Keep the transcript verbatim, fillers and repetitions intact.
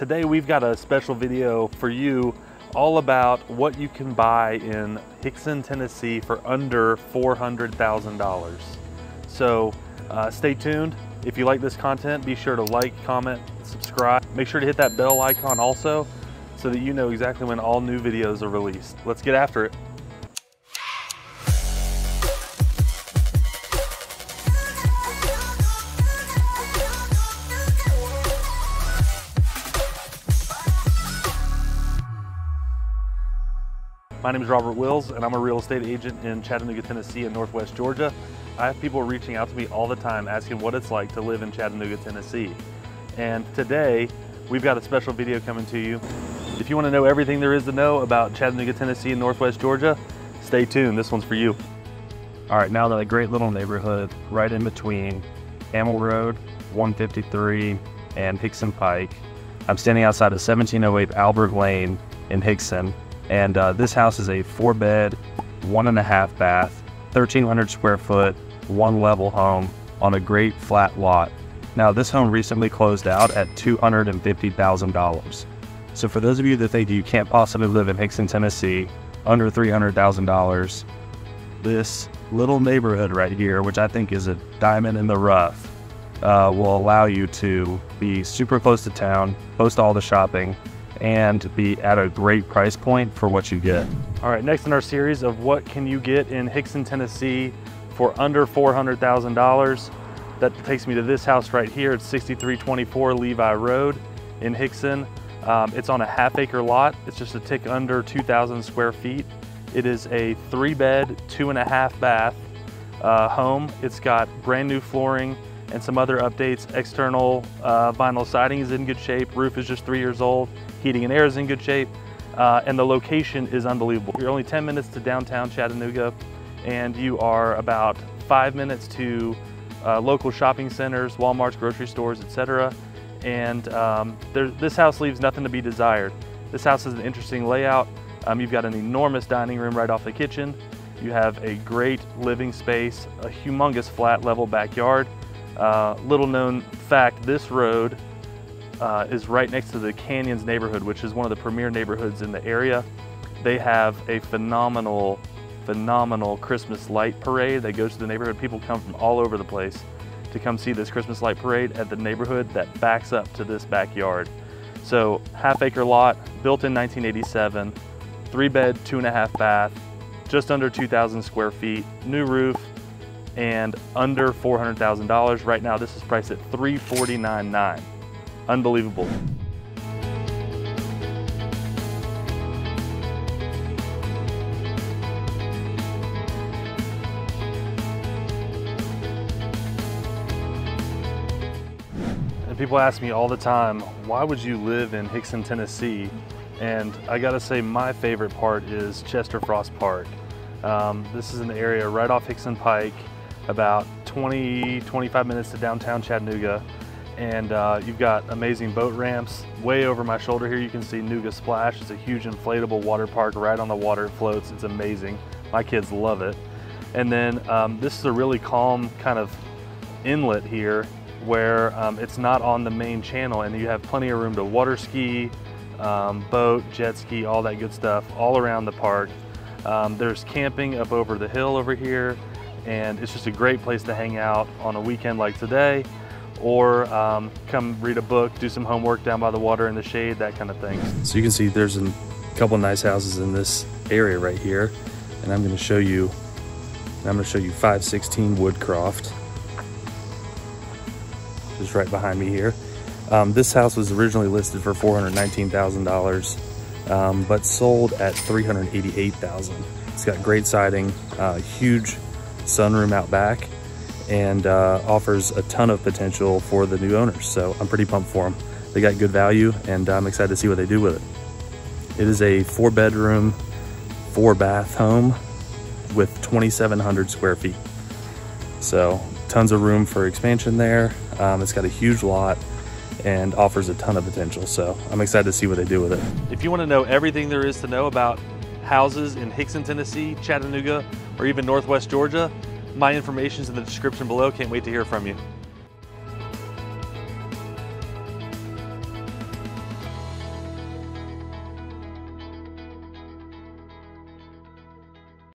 Today we've got a special video for you all about what you can buy in Hixson, Tennessee for under four hundred thousand dollars. So uh, stay tuned. If you like this content, be sure to like, comment, subscribe. Make sure to hit that bell icon also so that you know exactly when all new videos are released. Let's get after it. My name is Robert Wills, and I'm a real estate agent in Chattanooga, Tennessee and Northwest Georgia. I have people reaching out to me all the time asking what it's like to live in Chattanooga, Tennessee. And today, we've got a special video coming to you. If you want to know everything there is to know about Chattanooga, Tennessee and Northwest Georgia, stay tuned, this one's for you. All right, now that great little neighborhood right in between Ammo Road one fifty-three and Pickens Pike. I'm standing outside of seventeen oh eight Albert Lane in Hixson. And uh, this house is a four bed, one and a half bath, thirteen hundred square foot, one level home on a great flat lot. Now this home recently closed out at two hundred fifty thousand dollars. So for those of you that think you can't possibly live in Hixson, Tennessee, under three hundred thousand dollars, this little neighborhood right here, which I think is a diamond in the rough, uh, will allow you to be super close to town, close to all the shopping, and be at a great price point for what you get. All right, next in our series of what can you get in Hixson, Tennessee for under four hundred thousand dollars. That takes me to this house right here. It's sixty-three twenty-four Levi Road in Hixson. Um, it's on a half acre lot. It's just a tick under two thousand square feet. It is a three bed, two and a half bath uh, home. It's got brand new flooring and some other updates. External uh, vinyl siding is in good shape. Roof is just three years old. Heating and air is in good shape, uh, and the location is unbelievable. You're only ten minutes to downtown Chattanooga, and you are about five minutes to uh, local shopping centers, Walmarts, grocery stores, et cetera. And um, there, this house leaves nothing to be desired. This house is an interesting layout. Um, you've got an enormous dining room right off the kitchen. You have a great living space, a humongous flat level backyard. Uh, little known fact, this road Uh, is right next to the Canyons neighborhood, which is one of the premier neighborhoods in the area. They have a phenomenal, phenomenal Christmas light parade that goes to the neighborhood. People come from all over the place to come see this Christmas light parade at the neighborhood that backs up to this backyard. So half acre lot, built in nineteen eighty-seven, three bed, two and a half bath, just under two thousand square feet, new roof, and under four hundred thousand dollars. Right now this is priced at three forty-nine nine. Unbelievable. And people ask me all the time, why would you live in Hixson, Tennessee? And I gotta say my favorite part is Chester Frost Park. Um, this is an area right off Hixson Pike, about twenty, twenty-five minutes to downtown Chattanooga. And uh, you've got amazing boat ramps. Way over my shoulder here, you can see Nooga Splash. It's a huge inflatable water park right on the water. It floats, it's amazing. My kids love it. And then um, this is a really calm kind of inlet here where um, it's not on the main channel, and you have plenty of room to water ski, um, boat, jet ski, all that good stuff all around the park. Um, there's camping up over the hill over here, and it's just a great place to hang out on a weekend like today, or um, come read a book, do some homework down by the water in the shade, that kind of thing. So you can see there's a couple of nice houses in this area right here. And I'm gonna show you, I'm gonna show you five sixteen Woodcroft, just right behind me here. Um, this house was originally listed for four hundred nineteen thousand dollars, um, but sold at three hundred eighty-eight thousand dollars. It's got great siding, uh, huge sunroom out back, and uh, offers a ton of potential for the new owners. So I'm pretty pumped for them. They got good value, and I'm excited to see what they do with it. It is a four bedroom, four bath home with twenty-seven hundred square feet. So tons of room for expansion there. Um, it's got a huge lot and offers a ton of potential. So I'm excited to see what they do with it. If you want to know everything there is to know about houses in Hixson, Tennessee, Chattanooga, or even Northwest Georgia, my information's in the description below. Can't wait to hear from you.